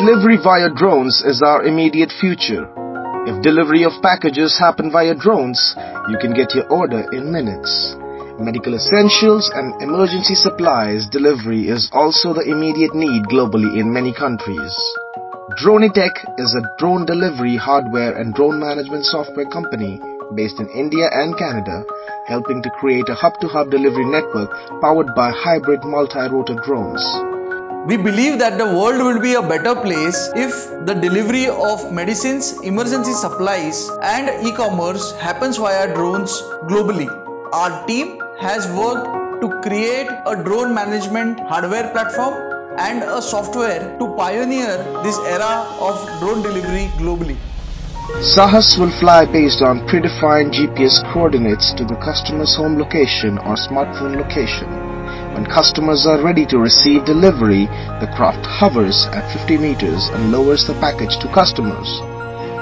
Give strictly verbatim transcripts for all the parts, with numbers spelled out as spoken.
Delivery via drones is our immediate future. If delivery of packages happen via drones, you can get your order in minutes. Medical essentials and emergency supplies delivery is also the immediate need globally in many countries. Dronitech is a drone delivery hardware and drone management software company based in India and Canada, helping to create a hub-to-hub delivery network powered by hybrid multi-rotor drones. We believe that the world will be a better place if the delivery of medicines, emergency supplies and e-commerce happens via drones globally. Our team has worked to create a drone management hardware platform and a software to pioneer this era of drone delivery globally. Sahas will fly based on predefined G P S coordinates to the customer's home location or smartphone location. When customers are ready to receive delivery, the craft hovers at fifty meters and lowers the package to customers.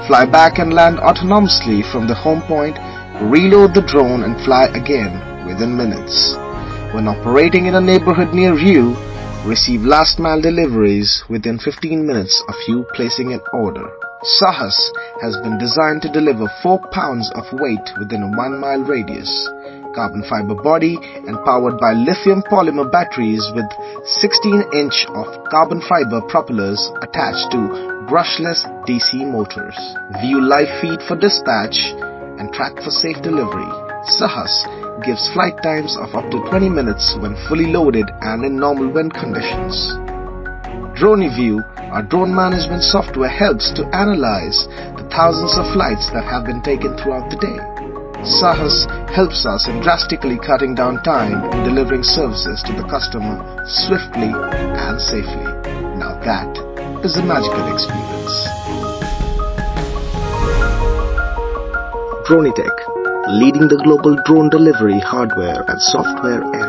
Fly back and land autonomously from the home point, reload the drone and fly again within minutes. When operating in a neighborhood near you, receive last mile deliveries within fifteen minutes of you placing an order. Sahas has been designed to deliver four pounds of weight within a one mile radius, carbon fiber body and powered by lithium polymer batteries with sixteen inch of carbon fiber propellers attached to brushless D C motors. View live feed for dispatch and track for safe delivery. Sahas gives flight times of up to twenty minutes when fully loaded and in normal wind conditions. DroneView, our drone management software, helps to analyze the thousands of flights that have been taken throughout the day. Sahas helps us in drastically cutting down time and delivering services to the customer swiftly and safely. Now that is a magical experience. DroneTech, leading the global drone delivery hardware and software area.